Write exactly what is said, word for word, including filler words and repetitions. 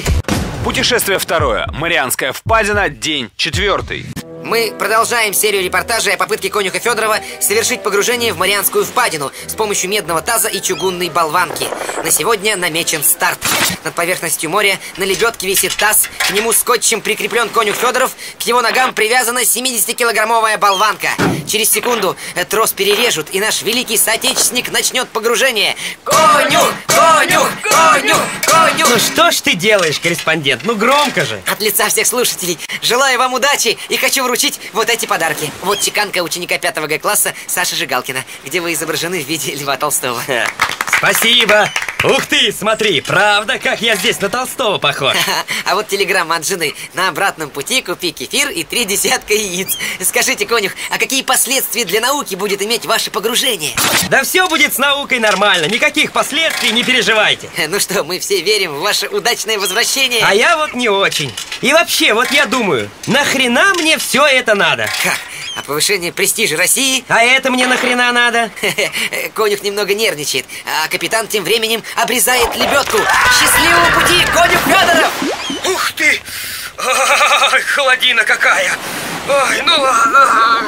тут. Путешествие второе. Марианская впадина. День четвертый. Мы продолжаем серию репортажей о попытке конюха Федорова совершить погружение в Марианскую впадину с помощью медного таза и чугунной болванки. На сегодня намечен старт. Над поверхностью моря на лебедке висит таз, к нему скотчем прикреплен конюх Федоров, к его ногам привязана семидесятикилограммовая болванка. Через секунду трос перережут, и наш великий соотечественник начнет погружение. Конюх! Конюх! Конюх! Конюх! Ну что ж ты делаешь, корреспондент? Ну громко же! От лица всех слушателей желаю вам удачи и хочу вручить вот эти подарки. Вот чеканка ученика пятого Г класса Саши Жигалкина, где вы изображены в виде Льва Толстого. Спасибо! Ух ты, смотри, правда, как я здесь на Толстого похож. А вот телеграмма от жены. На обратном пути купи кефир и три десятка яиц. Скажите, конюх, а какие последствия для науки будет иметь ваше погружение? Да все будет с наукой нормально, никаких последствий не переживайте. Ну что, мы все верим в ваше удачное возвращение. А я вот не очень. И вообще, вот я думаю, нахрена мне все это надо? Как? А повышение престижа России? А это мне нахрена надо? Конюх немного нервничает, а капитан тем временем обрезает лебедку. Счастливого пути, конюх Федоров! Ух ты! Холодина какая! Ой, ну ладно!